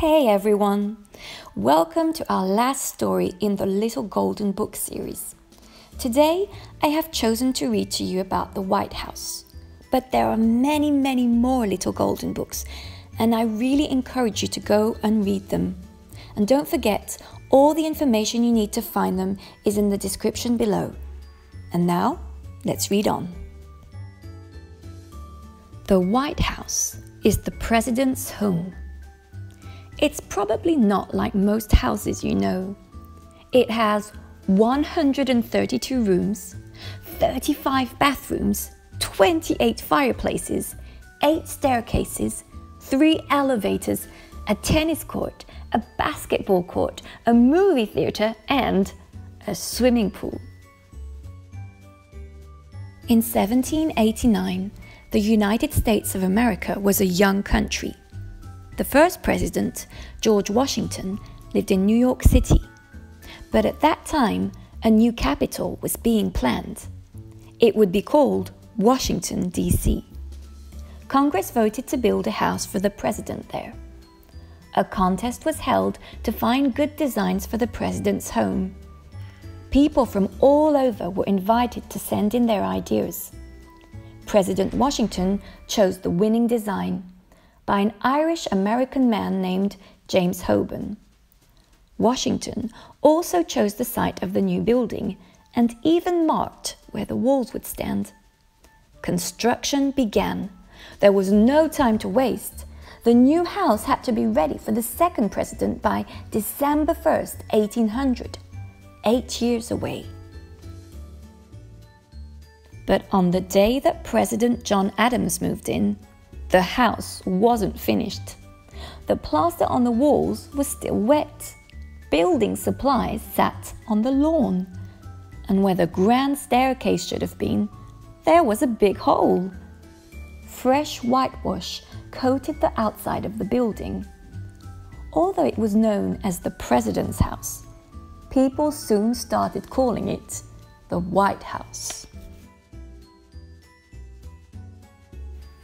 Hey everyone! Welcome to our last story in the Little Golden Book series. Today, I have chosen to read to you about the White House. But there are many, many more Little Golden Books, and I really encourage you to go and read them. And don't forget, all the information you need to find them is in the description below. And now, let's read on. The White House is the President's home. It's probably not like most houses you know. It has 132 rooms, 35 bathrooms, 28 fireplaces, 8 staircases, 3 elevators, a tennis court, a basketball court, a movie theater, and a swimming pool. In 1789, the United States of America was a young country. The first president, George Washington, lived in New York City, but at that time a new capital was being planned. It would be called Washington, D.C. Congress voted to build a house for the president there. A contest was held to find good designs for the president's home. People from all over were invited to send in their ideas. President Washington chose the winning design, by an Irish-American man named James Hoban. Washington also chose the site of the new building and even marked where the walls would stand. Construction began. There was no time to waste. The new house had to be ready for the second president by December 1st, 1800, 8 years away. But on the day that President John Adams moved in, the house wasn't finished. The plaster on the walls was still wet. Building supplies sat on the lawn. And where the grand staircase should have been, there was a big hole. Fresh whitewash coated the outside of the building. Although it was known as the President's House, people soon started calling it the White House.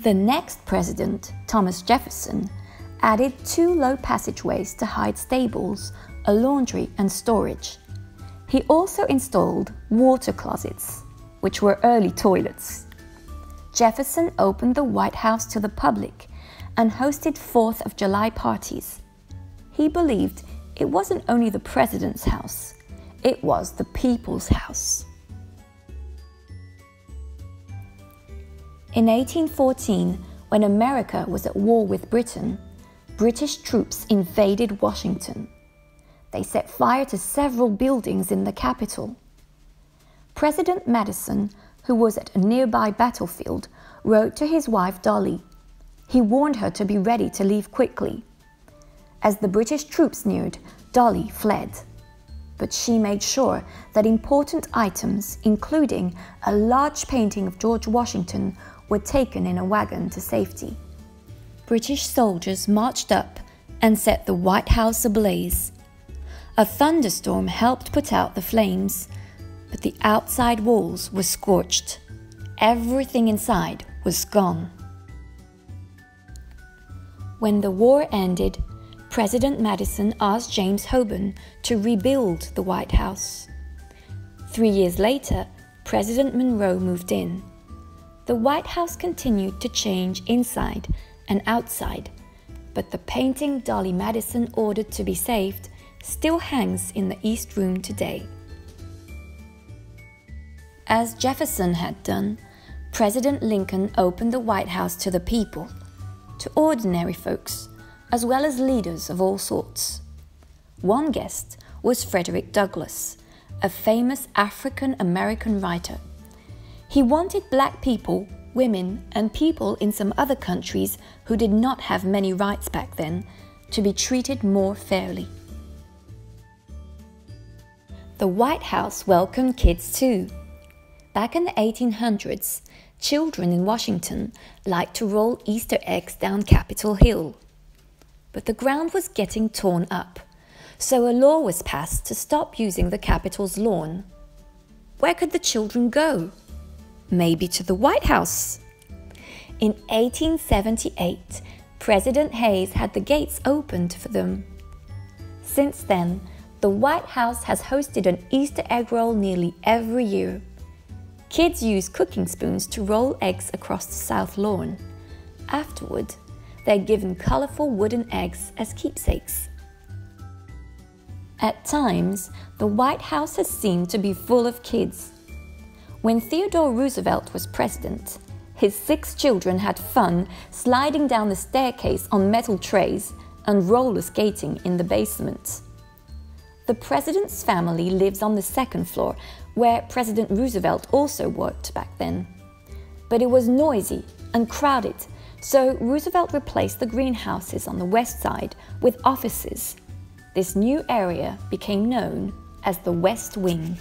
The next president, Thomas Jefferson, added 2 low passageways to hide stables, a laundry and storage. He also installed water closets, which were early toilets. Jefferson opened the White House to the public and hosted 4th of July parties. He believed it wasn't only the president's house, it was the people's house. In 1814, when America was at war with Britain, British troops invaded Washington. They set fire to several buildings in the capital. President Madison, who was at a nearby battlefield, wrote to his wife Dolly. He warned her to be ready to leave quickly. As the British troops neared, Dolly fled. But she made sure that important items, including a large painting of George Washington, were taken in a wagon to safety. British soldiers marched up and set the White House ablaze. A thunderstorm helped put out the flames, but the outside walls were scorched. Everything inside was gone. When the war ended, President Madison asked James Hoban to rebuild the White House. 3 years later, President Monroe moved in. The White House continued to change inside and outside, but the painting Dolly Madison ordered to be saved still hangs in the East Room today. As Jefferson had done, President Lincoln opened the White House to the people, to ordinary folks, as well as leaders of all sorts. One guest was Frederick Douglass, a famous African-American writer. He wanted black people, women, and people in some other countries who did not have many rights back then to be treated more fairly. The White House welcomed kids too. Back in the 1800s, children in Washington liked to roll Easter eggs down Capitol Hill. But the ground was getting torn up, so a law was passed to stop using the Capitol's lawn. Where could the children go? Maybe to the White House. In 1878, President Hayes had the gates opened for them. Since then, the White House has hosted an Easter egg roll nearly every year. Kids use cooking spoons to roll eggs across the south lawn. Afterward, they're given colorful wooden eggs as keepsakes. At times, the White House has seemed to be full of kids. When Theodore Roosevelt was president, his 6 children had fun sliding down the staircase on metal trays and roller skating in the basement. The president's family lives on the 2nd floor, where President Roosevelt also worked back then. But it was noisy and crowded, so Roosevelt replaced the greenhouses on the west side with offices. This new area became known as the West Wing.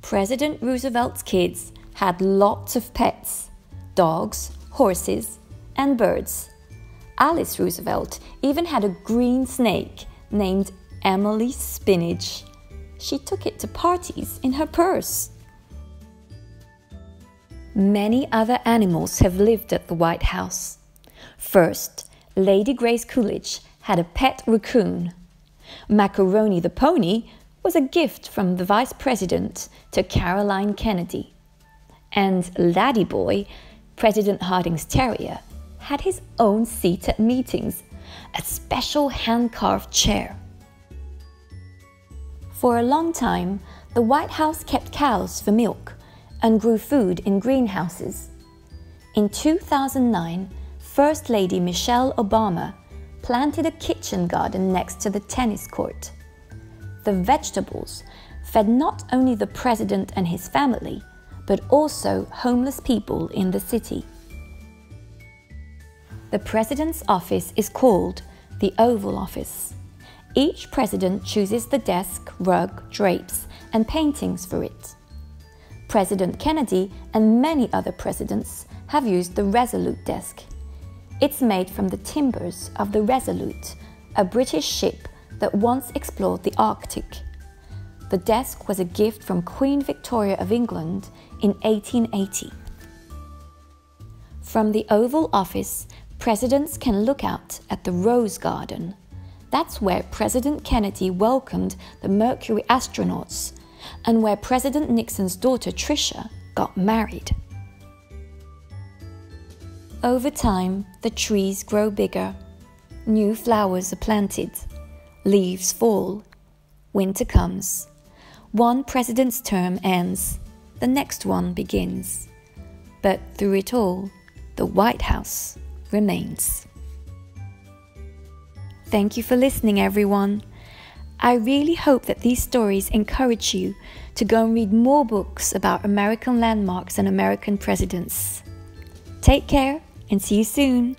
President Roosevelt's kids had lots of pets, dogs, horses, and birds. Alice Roosevelt even had a green snake named Emily Spinach. She took it to parties in her purse. Many other animals have lived at the White House. First, Lady Grace Coolidge had a pet raccoon. Macaroni the pony was a gift from the Vice President to Caroline Kennedy. And Laddie Boy, President Harding's terrier, had his own seat at meetings, a special hand-carved chair. For a long time, the White House kept cows for milk and grew food in greenhouses. In 2009, First Lady Michelle Obama planted a kitchen garden next to the tennis court. The vegetables fed not only the president and his family, but also homeless people in the city. The president's office is called the Oval Office. Each president chooses the desk, rug, drapes, and paintings for it. President Kennedy and many other presidents have used the Resolute Desk. It's made from the timbers of the Resolute, a British ship that once explored the Arctic. The desk was a gift from Queen Victoria of England in 1880. From the Oval Office, presidents can look out at the Rose Garden. That's where President Kennedy welcomed the Mercury astronauts and where President Nixon's daughter Tricia got married. Over time, the trees grow bigger. New flowers are planted. Leaves fall. Winter comes. One president's term ends, the next one begins. But through it all, the White House remains. Thank you for listening, everyone. I really hope that these stories encourage you to go and read more books about American landmarks and American presidents. Take care and see you soon.